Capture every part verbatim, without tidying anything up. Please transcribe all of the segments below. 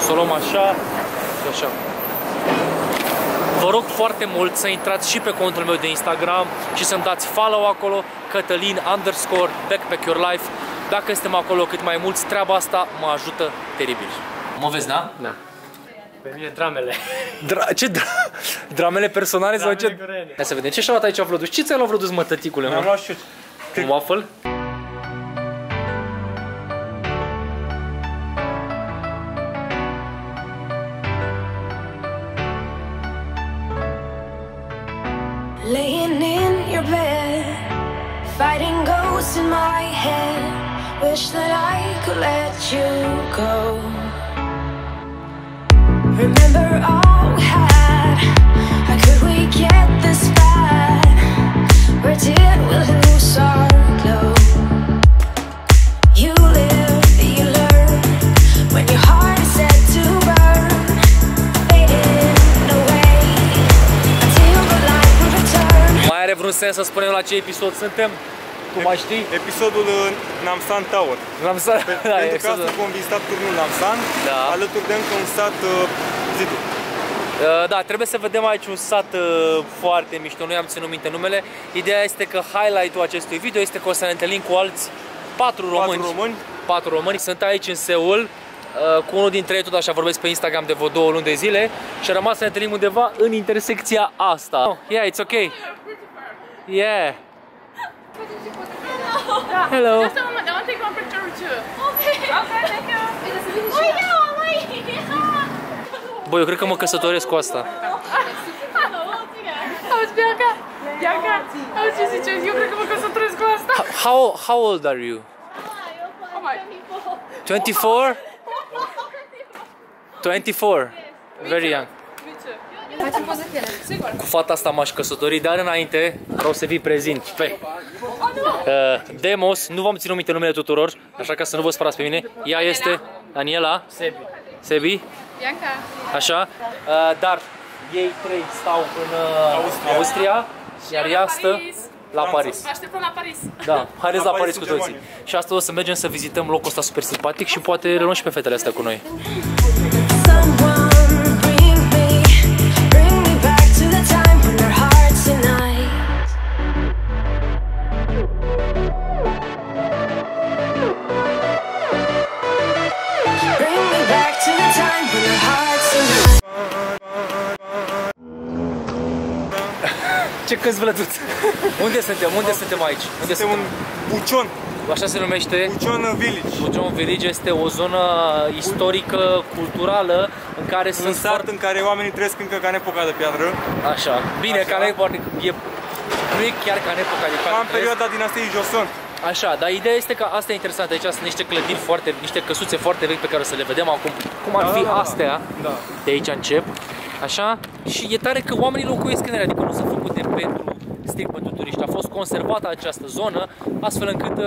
o să o luăm așa și așa. Vă rog foarte mult să intrați și pe contul meu de Instagram și să-mi dați follow acolo, Cătălin underscore BackPackYourLife. Dacă suntem acolo cât mai mulți, treaba asta mă ajută teribil. Mă vezi, da? Da. Pe mine dramele. Dra ce dra dramele personale dramele sau ce? Grele. Hai să vedem. Ce și-a luat aici Vlodus? Ce ți-ai luat Vlodus, mă, tăticule? Mi-am luat și un waffle? Laying in your bed, fighting ghosts in my head, wish that I could let you go. Remember all we had, how could we get this bad? Where did we lose our glow? You live, you learn, when your heart is set to burn. Mai are vreun sens să spunem la ce episod suntem? Tu mai știi? Episodul Namsan Tower. Namsan? Pe, da, pentru că astăzi vom vizita turnul Namsan, da. Alături de încă un sat uh, zidit. Uh, da, trebuie să vedem aici un sat uh, foarte mișto, nu i-am ținut minte numele. Ideea este că highlight-ul acestui video este că o să ne întâlnim cu alți patru români. Patru români. Patru români. Sunt aici în Seul, uh, cu unul dintre ei, tot așa vorbesc pe Instagram de vreo două luni de zile. Și a rămas să ne întâlnim undeva în intersecția asta. Oh, yeah, it's okay. Yeah. Hello. Hello. Just a moment, I want to take one picture with you. Okay. Okay, thank you. Oh, yeah, wait. Băi, eu cred că mă căsătoresc cu asta. Auzi, Bianca. Bianca, auzi ce ziceți? Eu cred că mă căsătoresc cu asta. How, how old are you? Oh my. twenty-four? twenty-four. Very young. Facem poză cu ele, sigur. Cu fata asta m-aș căsători, dar înainte vreau să vii prezint pe uh, Demos, nu v-am ținut minte numele tuturor, așa că să nu vă spărați pe mine. Ea este Daniela, Sebi, Sebi. Așa, uh, dar ei trei stau în uh, Austria, iar ea stă la Paris. Așteptăm la Paris. Da, haideți la Paris cu toții. Și astăzi o să mergem să vizităm locul ăsta super simpatic și poate reluăm și pe fetele astea cu noi. Ce câți vlăduți? Unde suntem? Unde suntem aici? Unde suntem? Un Bukchon. Așa se numește? Bukchon Village. Bukchon Village este o zonă istorică, culturală, în care un sunt un sat foarte... în care oamenii trăiesc încă ca în epoca de piatră. Așa. Bine, așa. Ca în epoca e... nu e chiar ca în epoca de piatră. Ca în perioada dinastiei Joseon. Așa, dar ideea este că asta e interesant, aici sunt niște clădiri foarte, niște căsuțe foarte vechi pe care o să le vedem acum. Cum ar da, fi da, astea? Da. De aici încep. Așa? Și e tare că oamenii locuiesc în ele, adică nu s-a făcut de pentru strict pentru turiști. A fost conservată această zonă, astfel încât,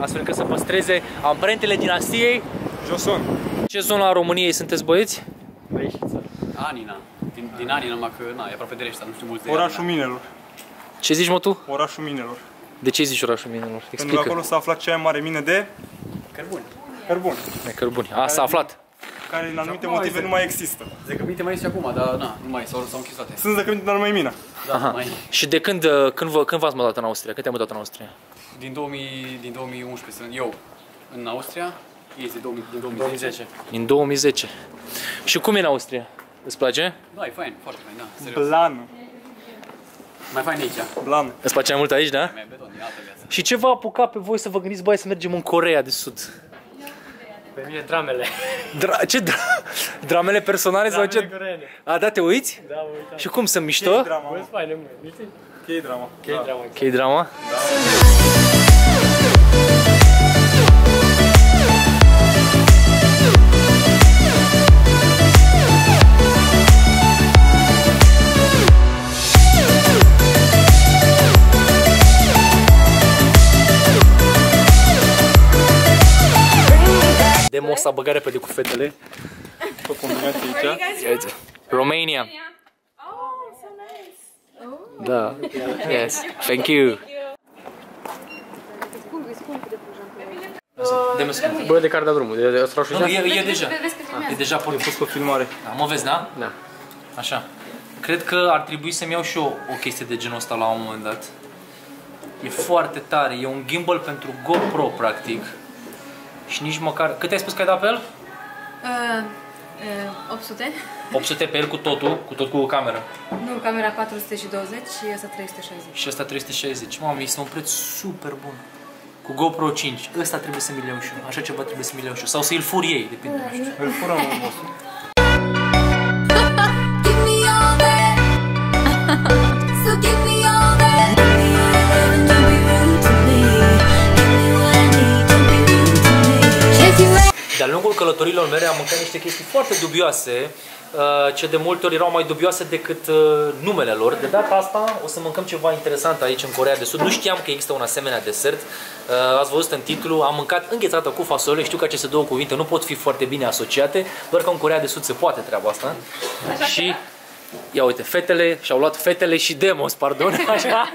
astfel încât să păstreze amprentele dinastiei Joseon. Ce zona a României sunteți, băieți? Băieșiță. Anina. Din, din Anina, numai că na, e aproape de Reșița, nu știu mulți de Orașul Anina. Minelor. Ce zici, mă, tu? Orașul Minelor. De ce zici Orașul Minelor? Explică. Pentru că acolo s-a aflat cea mai mare mine de... cărbuni. Cărbuni. De cărbuni. A, s-a aflat. Care din anumite motive nu, nu mai există. Zăcăminte mai este acum, dar na, nu mai s-au închis toate. Sunt zăcăminte, dar nu mai e mina. Da, mai... Și de când când v-ați când mutat în Austria? Când te-ai mutat în Austria? Din, două mii, din două mii unsprezece sunt eu în Austria, este din două mii zece. Din două mii zece. Și cum e în Austria? Îți place? Da, e fain, foarte fain, da, serios. Blanul. Mai fain aici. Blanul. Îți place mai mult aici, da? Mai beton, e altă viață. Și ce v-a apucat pe voi să vă gândiți, băi, să mergem în Coreea de Sud? Pe mine dramele. Dra ce dra dramele personale dramele sau ce? Coreene. A, da, te uiți? Da, mă uitam. Și cum, sunt mișto? Chei drama, mă. Chei drama. Chei drama. Chei drama? Da. Demos a băgat repede cu fetele. Fă combinație aici. Aici. Romania. Oh, so nice. Da. Yes. Thank you. Bă, de care da drumul, de strașul ăsta? E deja, e deja pus pe filmare. Mă vezi, da? Da. Așa. Cred că ar trebui să-mi iau și eu o chestie de genul ăsta la un moment dat. E foarte tare, e un gimbal pentru GoPro, practic. Și nici măcar... Cât ai spus că ai dat pe el? opt sute. opt sute pe el cu totul, cu tot cu camera. Nu, camera patru sute douăzeci și asta trei sute șaizeci. Și asta trei sute șaizeci. Mamă, este un preț super bun. Cu GoPro cinci. Ăsta trebuie să mi-l iau și eu. Așa ceva trebuie să mi-l iau și eu. Sau să-l fur ei, depinde. Nu știu. Îl furăm în vostru. De-a lungul călătorilor mele am mâncat niște chestii foarte dubioase, ce de multe ori erau mai dubioase decât numele lor. De data asta o să mâncăm ceva interesant aici în Coreea de Sud. Nu știam că există un asemenea desert. Ați văzut în titlu, am mâncat înghețată cu fasole. Știu că aceste două cuvinte nu pot fi foarte bine asociate, doar că în Coreea de Sud se poate treaba asta. Și ia uite, fetele și-au luat fetele și Demos, pardon, așa.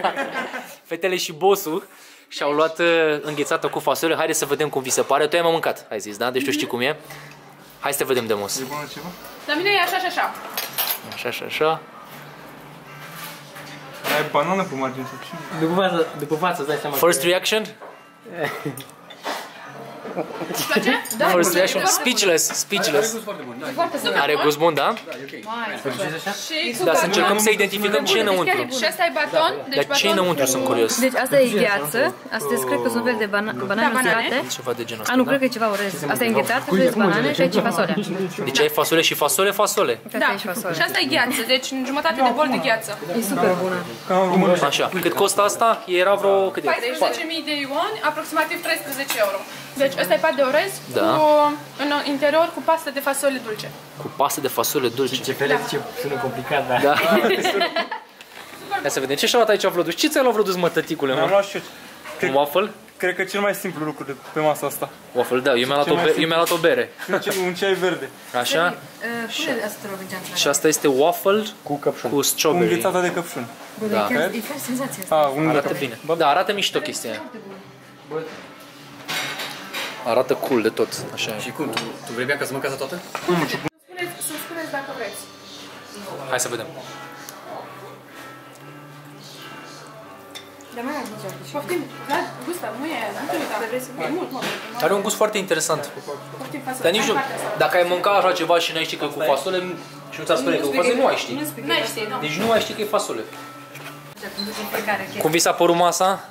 Fetele și bossul. Și au luat înghețată cu fasole. Haide să vedem cum vi se pare. Tu ai mâncat, ai zis, da? Deci tu știi cum e. Hai să te vedem, Demos. E bună ceva? La mine e așa și așa. Așa și așa. Ai banană pe margine. După față, după față, îți dai seama. First reaction? Îți place? Da. First reaction? Speechless, speechless. Are gust bun, da? Dar să încercăm să identificăm ce e înăuntru. Și asta e baton. Dar ce e înăuntru, sunt curios. Deci asta e gheață. Asta cred că sunt fel de banane uscate. Ceva de genul ăsta, da? Nu, cred că e ceva orez. Asta e înghețată, cu banane și aici e fasole. Deci ai fasole și fasole, fasole. Da. Și asta e gheață. Deci jumătate de bol de gheață. E super bună. Așa. Cât costă asta? Era vreo cât e? paisprezece mii de ioni, aproximativ treisprezece euro. Deci ăsta e pat de orez, da, cu, în interior cu pastă de fasole dulce. Cu pastă de fasole dulce. Ce fele, da, ce sună complicat, da. Da. Hai să vedem. Ce și-a luat aici Vlăduș? Ce ți-a luat Vlăduș, mă, tăticule? Mi-am luat și eu. Un waffle? Cred că cel mai simplu lucru de pe masa asta. Waffle, da. Eu mi-am luat, mi luat o bere. Un ceai verde. Așa. Și, și asta este waffle cu căpșun. Cu strawberry. Înghețată de căpșun. Da. E chiar senzația asta. Arată bine. Da, arată mișto chestia aia. Arată cool de tot, așa. Și cum? Tu, tu vrei bea ca să mâncați toată? Nu, nu. Să spuneți dacă vreți. Hai să vedem. Poftim, da? Gusta, nu e, nu e mult, mult. Are un gust foarte interesant. Poftim fasole. Dar nici nu, dacă ai mâncat așa ceva și n-ai ști că cu fasole, și nu ți-ar spune că cu fasole, nu ai ști. Nu ai ști, nu. Deci nu ai ști că e fasole. Cum vi s-a părut masa?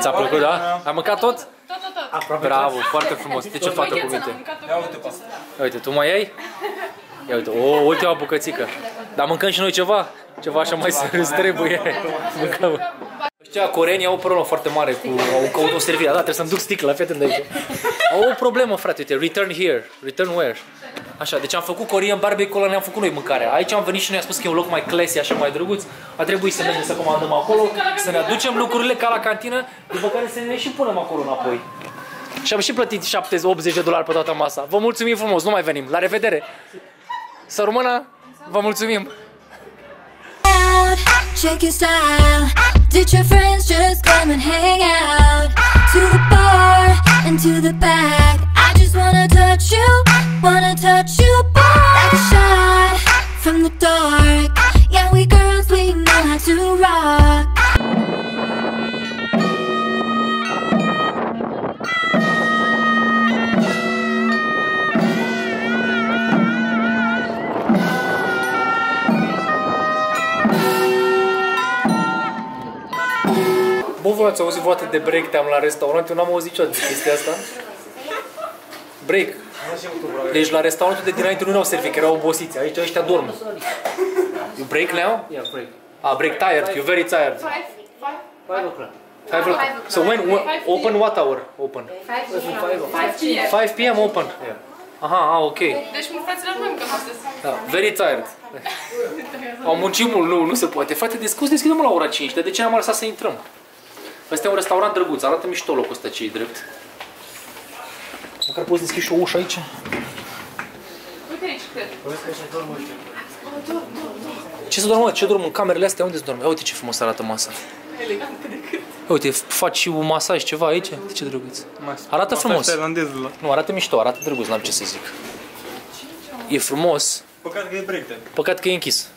Ți-a plăcut, da? Ai mâncat tot? Tot, tot, tot. Bravo, foarte frumos. Deci o fată cu minte. Uite, tu mai ai? Ia uite, o ultima bucățică. Dar mâncăm și noi ceva? Ceva așa mai serios trebuie. Mâncăm. Ăștia coreenii au o problemă foarte mare cu autoservirea. Da, trebuie să-mi duc sticla, fii atent de aici. Au o problemă, frate, uite, return here, return where. Așa, deci am făcut Korean barbecue, ăla ne-am făcut noi mâncarea. Aici am venit și ne-a spus că e un loc mai classy, așa mai drăguț. A trebuit să mergem să comandăm acolo, să ne aducem lucrurile ca la cantină, după care să ne și punem acolo înapoi. Și am și plătit șaptezeci optzeci de dolari pe toată masa. Vă mulțumim frumos, nu mai venim. La revedere! Să rămână, vă mulțumim! Wanna touch you, boy. Like a shot from the dark. Yeah, we girls, we know how to rock. Bă, voi ați auzit voate de break time la restaurant? Eu n-am auzit niciodată de chestia asta. Break. Deci la restaurantul de dinainte nu ne-au servit, că erau obosiți. Aici ăștia dorm. You break now? Yeah, break. Ah, break tired. You're very tired. Five. Five o'clock. Five o'clock. So when, open what hour? Open. five p m five p m open. Aha, ok. Deci mult fraților nu mâncăm astăzi. Da, very tired. Au muncit mult, nu, nu se poate. Frate, descus, deschidem la ora cinci, dar de ce am lăsat să intrăm? Ăsta e un restaurant drăguț, arată mișto locul ăsta ce-i drept. Măcar poți deschide și o ușă aici. Uite aici, cred. Ce se dormă? Ce dorm în camerele astea? Unde se dorm? Uite ce frumos arată masa. Uite, faci și un masaj ceva aici, ce drăguț. Arată frumos. Nu, arată mișto, arată drăguț, n-am ce să zic. E frumos. Păcat că e breakdown. Păcat că e închis.